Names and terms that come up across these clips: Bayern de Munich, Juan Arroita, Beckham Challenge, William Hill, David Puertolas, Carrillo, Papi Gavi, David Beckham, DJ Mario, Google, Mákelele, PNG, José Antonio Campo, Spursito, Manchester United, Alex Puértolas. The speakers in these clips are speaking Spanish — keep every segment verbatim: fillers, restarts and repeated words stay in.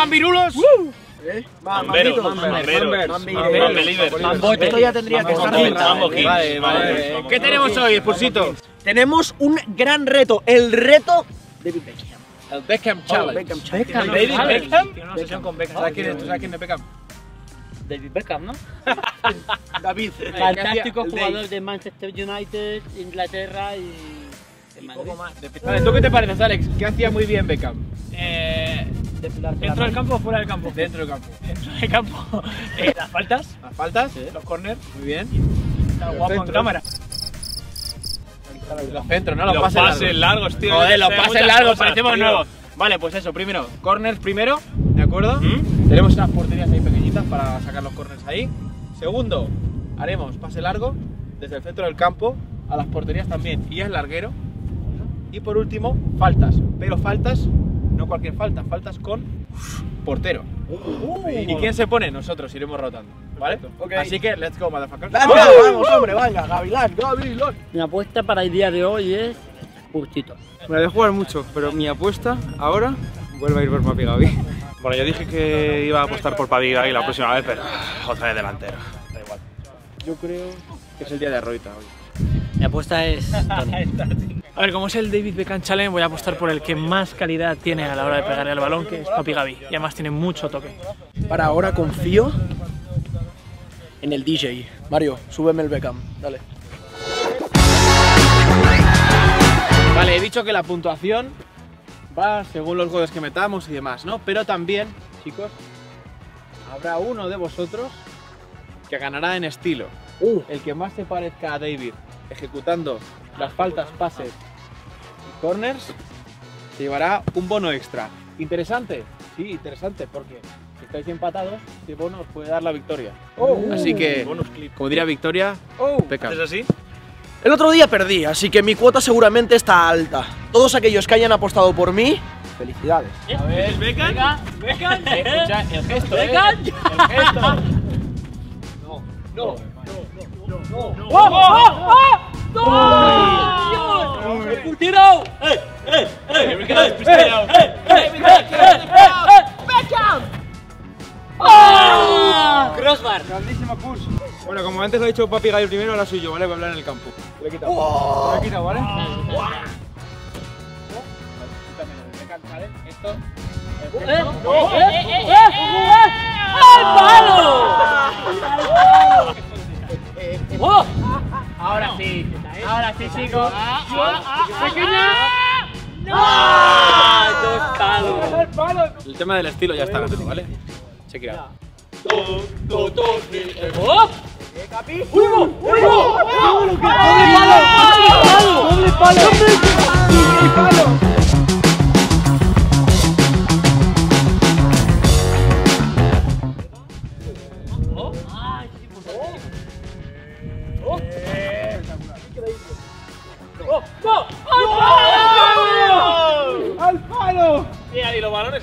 mambirulos. Uh. ¿Eh? Mamberos, mamberos, mambote. Esto ya tendría que estar inventado. Vale, vale. ¿Qué tenemos hoy, Spursito? Tenemos un gran reto, el reto de David Beckham. El Beckham Challenge. David Beckham. ¿Sabes quién es Beckham? David Beckham, ¿no? David. Fantástico jugador de Manchester United, Inglaterra y... poco más. Vale, ¿tú qué te pareces, Alex? ¿Qué hacía muy bien Beckham? Eh... ¿Dentro del campo o fuera del campo? Dentro del campo. Dentro del campo. Eh, las faltas. Las faltas, ¿eh? Los corners. Muy bien. Está guapo en cámara. Los centros, ¿no? Los, los pases, pases largos, largos tío. Joder, los pases largos, cosas, parecemos tío. Nuevos. Vale, pues eso, primero, corners primero, ¿de acuerdo? ¿Mm? Tenemos unas porterías ahí pequeñitas para sacar los corners ahí. Segundo, haremos pase largo desde el centro del campo a las porterías también y al larguero. Y por último, faltas, pero faltas, no cualquier falta, faltas con portero. Uh, ¿Y quién se pone? Nosotros iremos rotando, ¿vale? Okay. Así que, let's go, motherfucker. Let's go, vamos, hombre, venga, Gavilán, Gavilán. Mi apuesta para el día de hoy es Spursito. Me la de jugar mucho, pero mi apuesta ahora vuelve a ir por Papi Gavi. Bueno, yo dije que iba a apostar por Papi Gavi la próxima vez, pero otra vez delantero. Da igual. Yo creo que es el día de Arroita hoy. Mi apuesta es Tony. A ver, como es el David Beckham Challenge, voy a apostar por el que más calidad tiene a la hora de pegarle al balón, que es Papi Gavi. Y además tiene mucho toque. Para ahora confío en el D J. Mario, súbeme el Beckham, dale. Vale, he dicho que la puntuación va según los goles que metamos y demás, ¿no? Pero también, chicos, habrá uno de vosotros que ganará en estilo. Uh. El que más se parezca a David, ejecutando las faltas, pases y corners, se llevará un bono extra. ¿Interesante? Sí, interesante, porque si estáis empatados, este bono os puede dar la victoria. Oh, así que, como diría Victoria, oh, Beckham. ¿Es así? El otro día perdí, así que mi cuota seguramente está alta. Todos aquellos que hayan apostado por mí, felicidades. A ver, Beckham, Beckham, escucha el gesto, Beckham, eh, el gesto. No, no, no, no, no. ¡Oh, oh, oh! ¡No! ¡Dios! ¡Me he curtirado! ¡Eh! ¡Eh! ¡Eh! ¡Me he curtirado! ¡Eh! ¡Eh! ¡Beckham! ¡Oh! ¡Crossbar! ¡Grandísima push! Bueno, como antes lo ha dicho Papi Gavi primero, ahora soy yo, ¿vale? Voy a hablar en el campo. Lo he quitado. Lo he quitado, ¿vale? Esto. ¡Eh! ¡Eh! ¡Eh! ¡Al palo! ¡Oh! Ahora sí, ahora sí, chicos. ¡Pequeña! ¡No! ¡Dos palos! El tema del estilo ya está ganado, ¿vale? Check it out. ¡Dos, dos, dos, tres! ¡Capi! ¡Uno! ¡Uno! ¡Doble palo! ¡Doble palo! ¡Doble palo!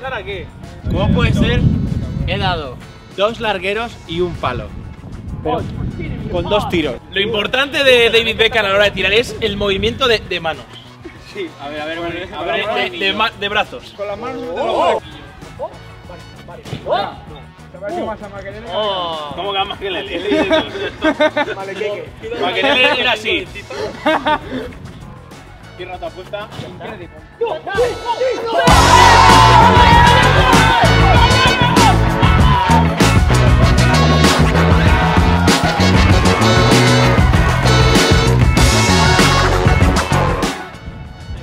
¿Ahora qué? ¿Cómo puede ser? He dado dos largueros y un palo. Pero con dos tiros. Lo importante de David Beckham a la hora de tirar es el movimiento de, de manos. Sí, a ver, a ver, bueno, a ver, de, de, de, de brazos. Con las manos. Oh. Oh. Vale, vale. Se parece más a Mákelele. ¿Cómo que a Mákelele? Vale, que Mákelele era así. Tierra tu apuesta. Increíble. Lo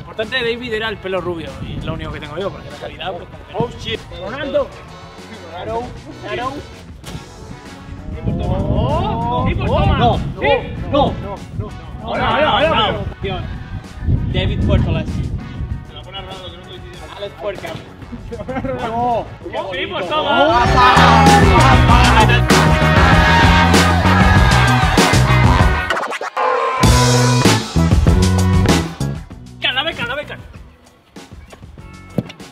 importante de David era el pelo rubio, y es lo único que tengo yo, porque la calidad. Pues, oh shit. Ronaldo. Claro. Claro. No, no, no, no. Ahora, ahora, David Puertolas. Se la pone a Ronaldo, que no coincide. Alex Puerca. Se la pone a Ronaldo. ¡No! ¡Sí, pues toma! ¡Cala, beca, la beca!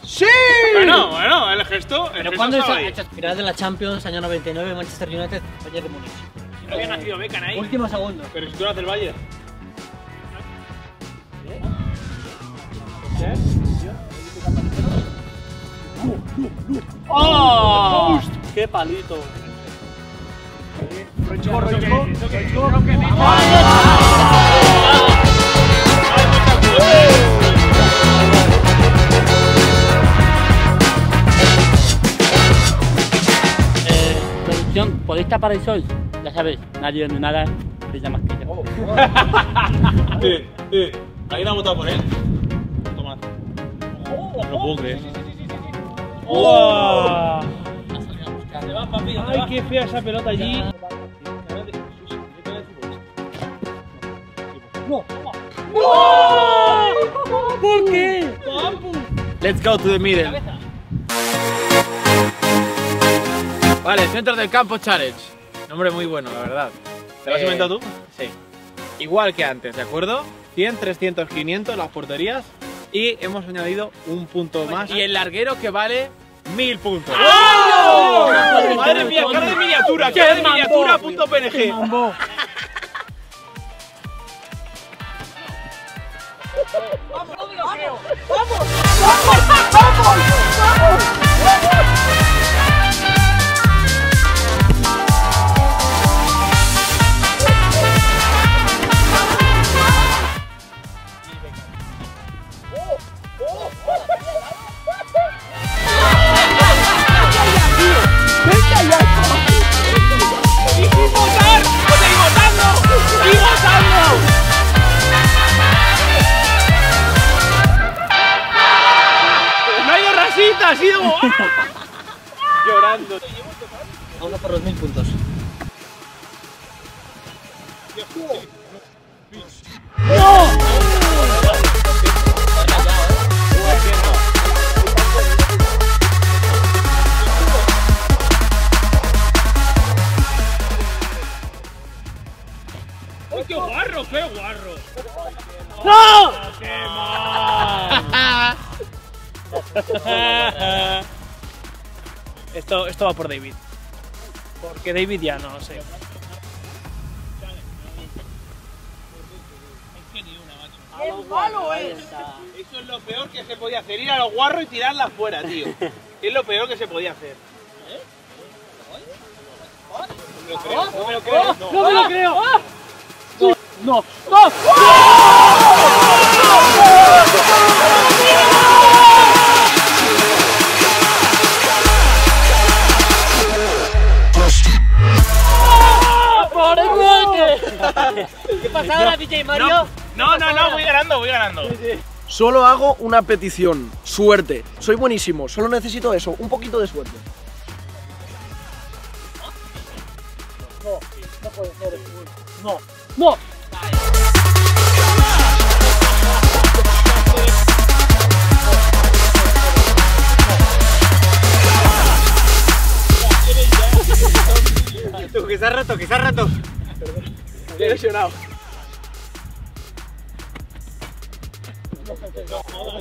¡Sí! Bueno, bueno, el gesto. El ¿Pero cuándo echas finales de la Champions, año noventa y nueve, Manchester United, Bayern de Munich? Creo que ha nacido Beckham ahí. Último segundo. Pero si tú eras del Bayern. ¿Eh? ¿Eh? ¿Eh? ¿Eh? ¿Eh? ¿Eh? ¡Oh! ¡Qué palito! ¡Roico, roico! Producción, ¿podéis tapar el sol? Ya sabéis, nadie ni nada, brilla más que yo. Eh, eh, ¿alguien ha votado por él? Tomás. No lo puedo creer. ¡Wow! Te vas, papi, te vas. Ay, qué fea esa pelota allí. No. No. ¿Por qué? Let's go to the middle. Vale, centro del campo challenge. Nombre muy bueno, la verdad. ¿Te lo has inventado tú? Sí. Igual que antes, ¿de acuerdo? cien, trescientos, quinientos, las porterías. Y hemos añadido un punto más. Y el larguero que vale mil puntos. ¡Oh! ¡Oh! Madre mía, cara de miniatura, cara de miniatura punto p n g. ¡Vamos, vamos, vamos! ¡Vamos! ¡Vamos! ¡Vamos! Ha sido llorando. Vamos a por los mil puntos. ¡No! ¡Uy, qué guarro, qué guarro! ¡No! ¡Qué mal! esto, esto va por David. Porque David ya no sé. ¡Qué malo es! Eso es lo peor que se podía hacer, ir a los guarros y tirarlas fuera, tío. Es lo peor que se podía hacer. No me lo creo, no me lo creo. No, no me lo creo. No, no, no. ¿Qué pasa ahora, D J Mario? No, no, no, voy ganando, voy ganando. Solo hago una petición: suerte. Soy buenísimo, solo necesito eso, un poquito de suerte. No, no puede ser. No, no. Tú, que se ha roto, que se ha roto. Estoy lesionado.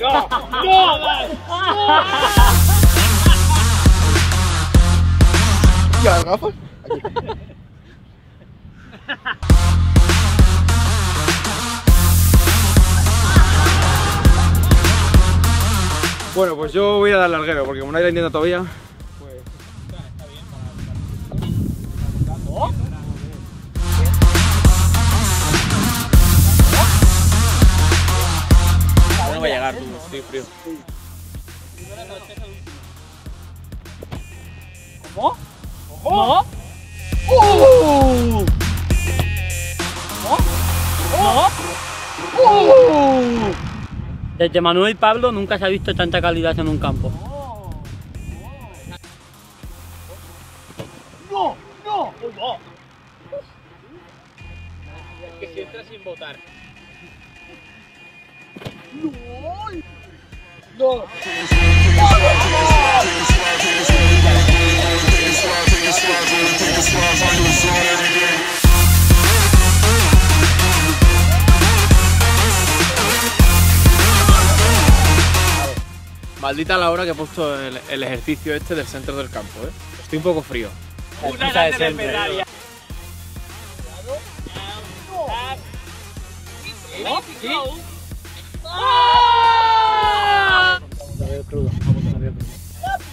¡No! ¡No! ¿Y las gafas? Bueno, pues yo voy a dar larguero, porque como nadie lo entiende todavía. No voy a llegar, tú, estoy frío. ¿Cómo? ¿Cómo? ¿Cómo? ¿Cómo? Desde Manuel y Pablo nunca se ha visto tanta calidad en un campo. ¡No! ¡No! ¡No! Es que si entra sin votar. ¡No! ¡No! Maldita la hora que he puesto el, el ejercicio este del centro del campo, ¿eh? Estoy un poco frío. Una de siempre. ¡Vamos a ver crudo! ¡Vamos a ver crudo!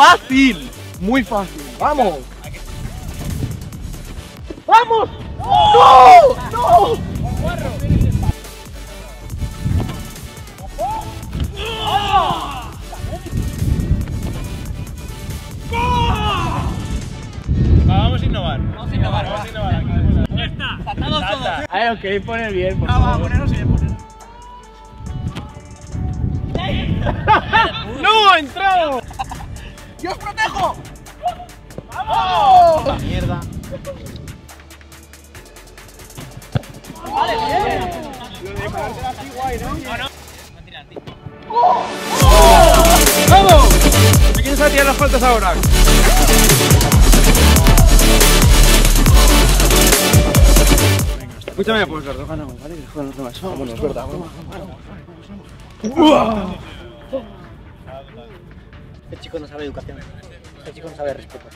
fácil, muy fácil. Vamos. Vamos. No, no. Vamos a innovar. Vamos a innovar. Vamos a innovar. Ya está. Saltamos todos. Ay, ok, poner bien. Por ah, favor. Vamos a ponernos bien. ¡No! ¡Ha entrado! ¡Yo os protejo! ¡Vamos! ¡La mierda! ¡Vale, bien! Lo de pararte así guay, ¿no? No, no. Va a tirar a ti. ¡Oh! ¡Vamos! ¿Me quieres a tirar las faltas ahora? Escúchame, pues los dos ganamos, ¿vale? Joder, no más. Vámonos, es verdad. Vamos, vamos, vamos. Este chico no sabe educación. Este chico no sabe respeto.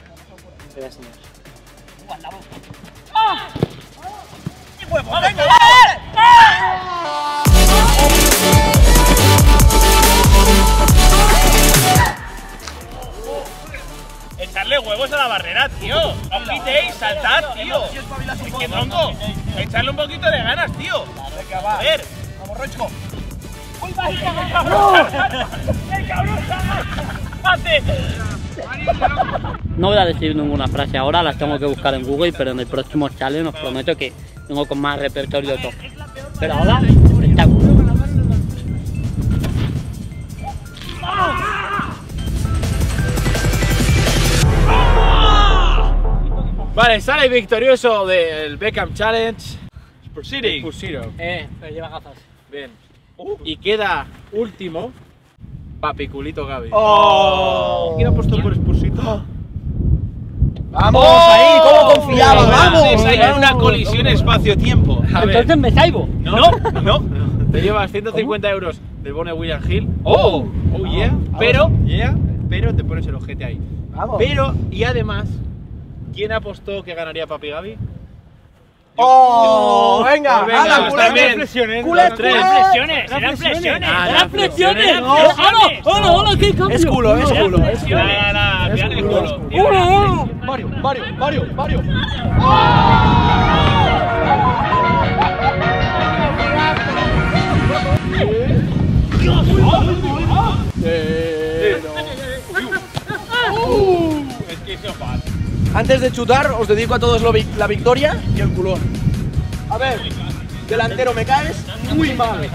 Se va a enseñar. ¡Ah! ¡Qué huevo! ¡Venga! Echarle huevos a la barrera, tío. No quitéis, saltar, tío. Es que tronco. Echarle un poquito de ganas, tío. A ver. Vamos, Rochko. ¡Uy, va! ¡El cabrón! ¡El cabrón! No voy a decir ninguna frase ahora, las tengo que buscar en Google, pero en el próximo challenge os prometo que tengo con más repertorio top. Pero ahora, espectáculo. Vale, sale victorioso del Beckham Challenge. Spursito. Eh, pero lleva gafas. Bien. Uh, y queda último. Papi culito Gavi. ¡Oh! ¿Quién ha puesto por Spursito? ¡Oh! ¡Vamos! ¡Oh! Ahí, ¿cómo confiaba? ¡Vamos! Vamos, hay vamos, una colisión espacio-tiempo. Entonces me salvo. No, no, no, no. Te llevas ciento cincuenta ¿cómo? Euros del bono de William Hill. ¡Oh! ¡Oh, yeah! Vamos, pero, vamos. Yeah, pero te pones el ojete ahí. Vamos. Pero, y además, ¿quién apostó que ganaría Papi Gavi? ¡Oh! ¡Venga! ¡A la culé! ¡Tres presiones! ¡Tres presiones! ¡Tres presiones! ¡Tres presiones! ¡Hola! ¡Hola! ¡Hola! ¡Qué cambio! ¡Es culo! ¡Es culo! ¡Es culo! ¡Es culo! ¡Uno! ¡Mario! ¡Mario! ¡Mario! ¡Mario! Es que eso pasa. Antes de chutar, os dedico a todos lo vi la victoria y el culón. A ver, delantero, me caes muy mal.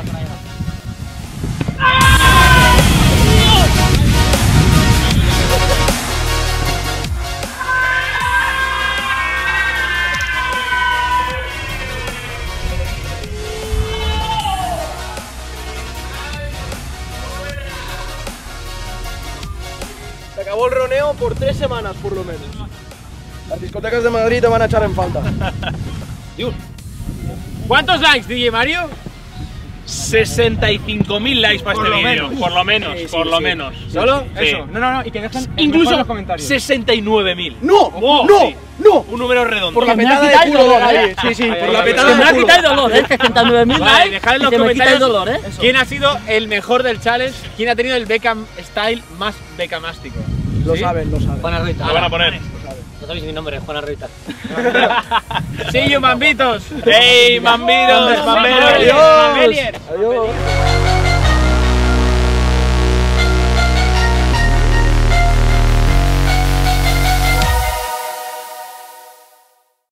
Se acabó el roneo por tres semanas, por lo menos. Las discotecas de Madrid te van a echar en falta. Dios. ¿Cuántos likes, D J Mario? sesenta y cinco mil likes para por este vídeo, por lo menos, sí, sí, por lo sí. menos. ¿Solo? Sí. Eso, no, no, no, y que dejen incluso en los comentarios. sesenta y nueve mil. ¡No! ¡No! ¡No! Sí. ¡No! Un número redondo. Por la petada de culo, ¿eh? Sí, sí, por la petada de culo. Se me ha quitado el dolor, ¿eh? sesenta y nueve mil vale, likes, dejad en los comentarios el dolor, ¿eh? ¿Quién ha sido el mejor del challenge? ¿Quién ha tenido el Beckham Style más Beckhamástico? Lo ¿Sí? saben, lo saben. Juan Arroita. Lo van a poner. No sabéis mi nombre, es Juan Arroita. ¡Sí, yo, mambitos! ¡Ey, mambitos! ¡Mambitos! ¡Adiós!